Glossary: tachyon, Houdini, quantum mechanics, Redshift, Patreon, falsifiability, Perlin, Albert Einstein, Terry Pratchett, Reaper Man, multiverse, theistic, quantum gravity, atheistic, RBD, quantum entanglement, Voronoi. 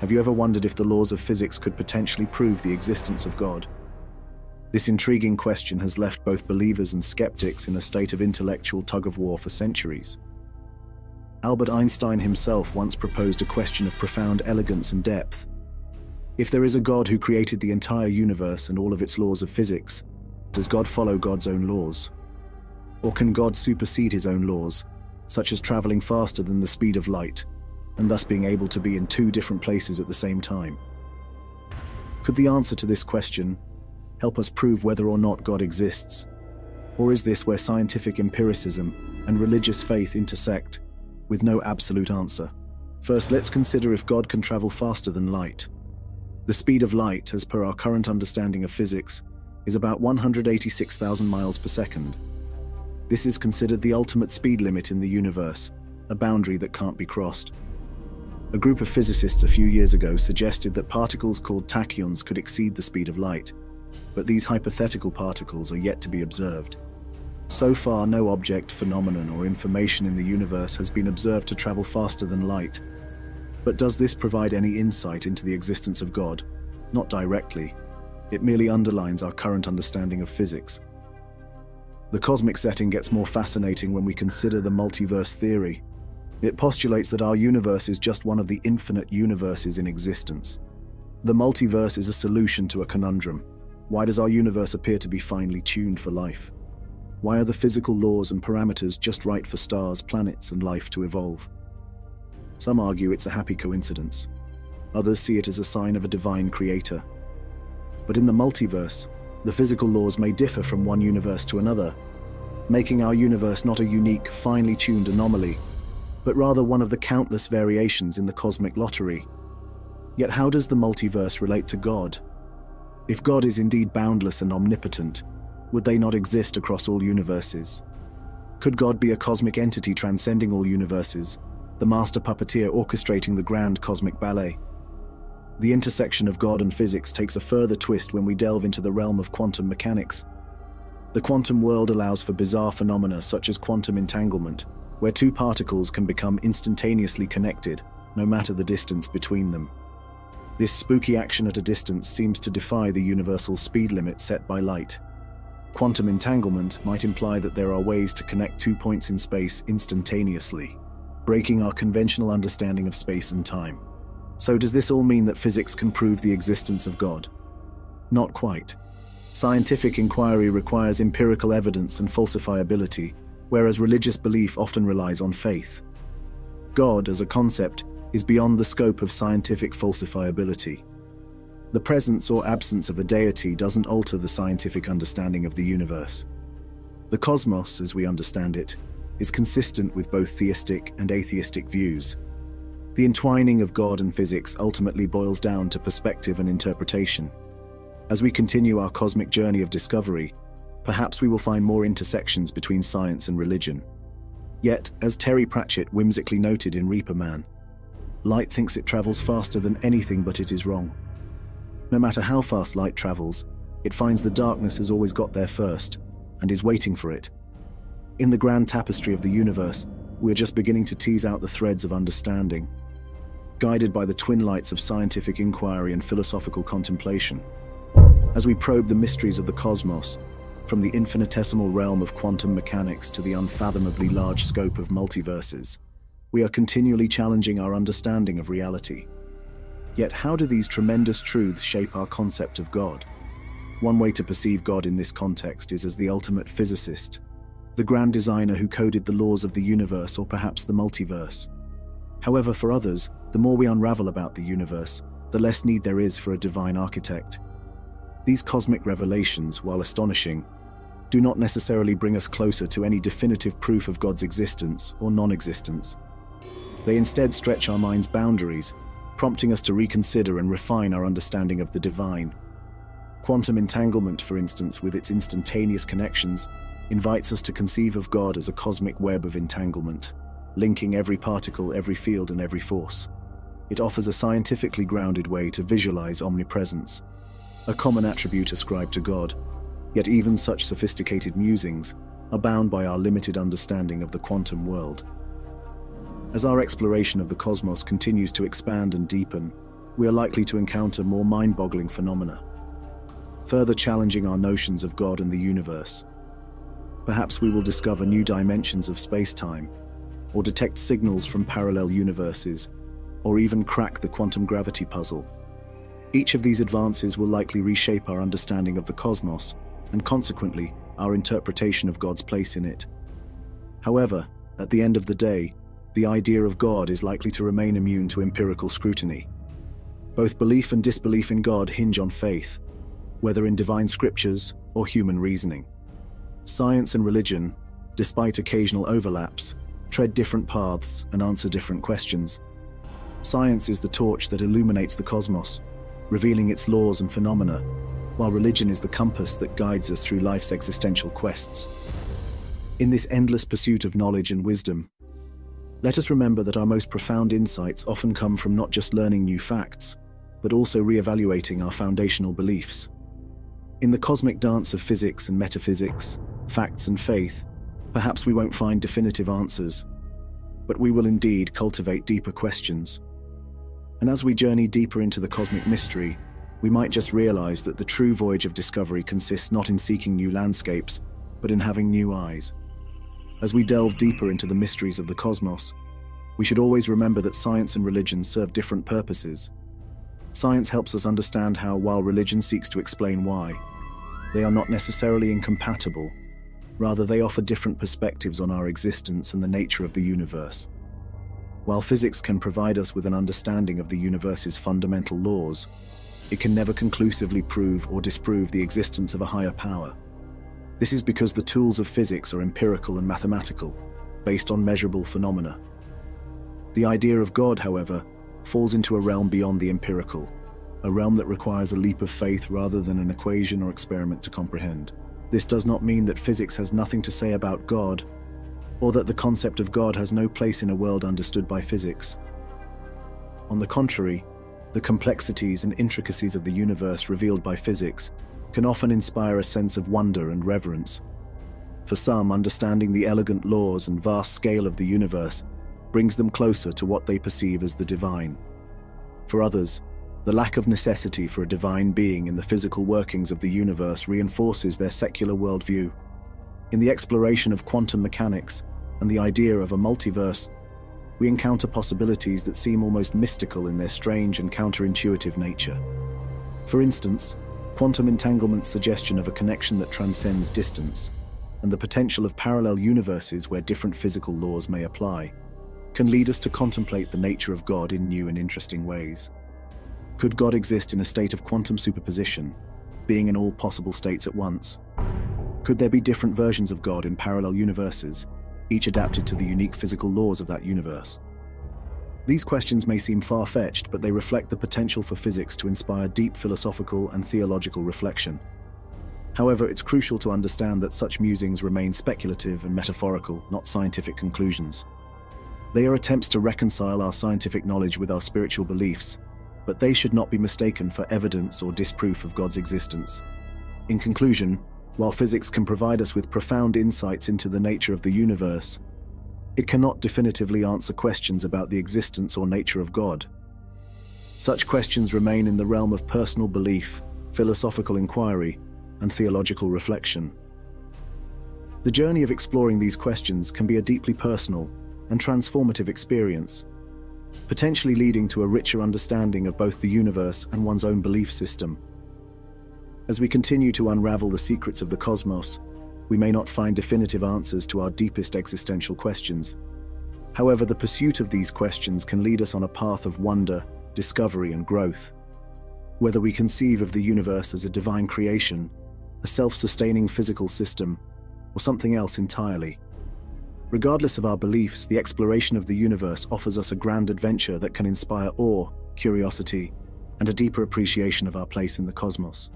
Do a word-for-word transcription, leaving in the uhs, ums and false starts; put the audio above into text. Have you ever wondered if the laws of physics could potentially prove the existence of God? This intriguing question has left both believers and skeptics in a state of intellectual tug-of-war for centuries. Albert Einstein himself once proposed a question of profound elegance and depth. If there is a God who created the entire universe and all of its laws of physics, does God follow God's own laws? Or can God supersede his own laws, such as traveling faster than the speed of light, and thus being able to be in two different places at the same time? Could the answer to this question help us prove whether or not God exists? Or is this where scientific empiricism and religious faith intersect, with no absolute answer? First, let's consider if God can travel faster than light. The speed of light, as per our current understanding of physics, is about one hundred eighty-six thousand miles per second. This is considered the ultimate speed limit in the universe, a boundary that can't be crossed. A group of physicists a few years ago suggested that particles called tachyons could exceed the speed of light, but these hypothetical particles are yet to be observed. So far, no object, phenomenon, or information in the universe has been observed to travel faster than light. But does this provide any insight into the existence of God? Not directly. It merely underlines our current understanding of physics. The cosmic setting gets more fascinating when we consider the multiverse theory. It postulates that our universe is just one of the infinite universes in existence. The multiverse is a solution to a conundrum. Why does our universe appear to be finely tuned for life? Why are the physical laws and parameters just right for stars, planets, and life to evolve? Some argue it's a happy coincidence. Others see it as a sign of a divine creator. But in the multiverse, the physical laws may differ from one universe to another, making our universe not a unique, finely tuned anomaly, but rather one of the countless variations in the cosmic lottery. Yet how does the multiverse relate to God? If God is indeed boundless and omnipotent, would they not exist across all universes? Could God be a cosmic entity transcending all universes, the master puppeteer orchestrating the grand cosmic ballet? The intersection of God and physics takes a further twist when we delve into the realm of quantum mechanics. The quantum world allows for bizarre phenomena such as quantum entanglement, where two particles can become instantaneously connected, no matter the distance between them. This spooky action at a distance seems to defy the universal speed limit set by light. Quantum entanglement might imply that there are ways to connect two points in space instantaneously, breaking our conventional understanding of space and time. So does this all mean that physics can prove the existence of God? Not quite. Scientific inquiry requires empirical evidence and falsifiability, whereas religious belief often relies on faith. God, as a concept, is beyond the scope of scientific falsifiability. The presence or absence of a deity doesn't alter the scientific understanding of the universe. The cosmos, as we understand it, is consistent with both theistic and atheistic views. The entwining of God and physics ultimately boils down to perspective and interpretation. As we continue our cosmic journey of discovery, perhaps we will find more intersections between science and religion. Yet, as Terry Pratchett whimsically noted in Reaper Man, light thinks it travels faster than anything, but it is wrong. No matter how fast light travels, it finds the darkness has always got there first, and is waiting for it. In the grand tapestry of the universe, we're just beginning to tease out the threads of understanding, guided by the twin lights of scientific inquiry and philosophical contemplation. As we probe the mysteries of the cosmos, from the infinitesimal realm of quantum mechanics to the unfathomably large scope of multiverses, we are continually challenging our understanding of reality. Yet how do these tremendous truths shape our concept of God? One way to perceive God in this context is as the ultimate physicist, the grand designer who coded the laws of the universe or perhaps the multiverse. However, for others, the more we unravel about the universe, the less need there is for a divine architect. These cosmic revelations, while astonishing, do not necessarily bring us closer to any definitive proof of God's existence or non-existence. They instead stretch our mind's boundaries, prompting us to reconsider and refine our understanding of the divine. Quantum entanglement, for instance, with its instantaneous connections, invites us to conceive of God as a cosmic web of entanglement, linking every particle, every field, and every force. It offers a scientifically grounded way to visualize omnipresence, a common attribute ascribed to God. Yet even such sophisticated musings are bound by our limited understanding of the quantum world. As our exploration of the cosmos continues to expand and deepen, we are likely to encounter more mind-boggling phenomena, further challenging our notions of God and the universe. Perhaps we will discover new dimensions of space-time, or detect signals from parallel universes, or even crack the quantum gravity puzzle. Each of these advances will likely reshape our understanding of the cosmos, and consequently, our interpretation of God's place in it. However, at the end of the day, the idea of God is likely to remain immune to empirical scrutiny. Both belief and disbelief in God hinge on faith, whether in divine scriptures or human reasoning. Science and religion, despite occasional overlaps, tread different paths and answer different questions. Science is the torch that illuminates the cosmos, revealing its laws and phenomena, while religion is the compass that guides us through life's existential quests. In this endless pursuit of knowledge and wisdom, let us remember that our most profound insights often come from not just learning new facts, but also re-evaluating our foundational beliefs. In the cosmic dance of physics and metaphysics, facts and faith, perhaps we won't find definitive answers, but we will indeed cultivate deeper questions. And as we journey deeper into the cosmic mystery, we might just realize that the true voyage of discovery consists not in seeking new landscapes, but in having new eyes. As we delve deeper into the mysteries of the cosmos, we should always remember that science and religion serve different purposes. Science helps us understand how, while religion seeks to explain why, they are not necessarily incompatible. Rather, they offer different perspectives on our existence and the nature of the universe. While physics can provide us with an understanding of the universe's fundamental laws, it can never conclusively prove or disprove the existence of a higher power. This is because the tools of physics are empirical and mathematical, based on measurable phenomena. The idea of God, however, falls into a realm beyond the empirical, a realm that requires a leap of faith rather than an equation or experiment to comprehend. This does not mean that physics has nothing to say about God, or that the concept of God has no place in a world understood by physics. On the contrary, the complexities and intricacies of the universe revealed by physics can often inspire a sense of wonder and reverence. For some, understanding the elegant laws and vast scale of the universe brings them closer to what they perceive as the divine. For others, the lack of necessity for a divine being in the physical workings of the universe reinforces their secular worldview. In the exploration of quantum mechanics and the idea of a multiverse, we encounter possibilities that seem almost mystical in their strange and counterintuitive nature. For instance, quantum entanglement's suggestion of a connection that transcends distance, and the potential of parallel universes where different physical laws may apply, can lead us to contemplate the nature of God in new and interesting ways. Could God exist in a state of quantum superposition, being in all possible states at once? Could there be different versions of God in parallel universes, each adapted to the unique physical laws of that universe? These questions may seem far-fetched, but they reflect the potential for physics to inspire deep philosophical and theological reflection. However, it's crucial to understand that such musings remain speculative and metaphorical, not scientific conclusions. They are attempts to reconcile our scientific knowledge with our spiritual beliefs, but they should not be mistaken for evidence or disproof of God's existence. In conclusion, while physics can provide us with profound insights into the nature of the universe, it cannot definitively answer questions about the existence or nature of God. Such questions remain in the realm of personal belief, philosophical inquiry, and theological reflection. The journey of exploring these questions can be a deeply personal and transformative experience, potentially leading to a richer understanding of both the universe and one's own belief system. As we continue to unravel the secrets of the cosmos, we may not find definitive answers to our deepest existential questions. However, the pursuit of these questions can lead us on a path of wonder, discovery, and growth. Whether we conceive of the universe as a divine creation, a self-sustaining physical system, or something else entirely, regardless of our beliefs, the exploration of the universe offers us a grand adventure that can inspire awe, curiosity, and a deeper appreciation of our place in the cosmos.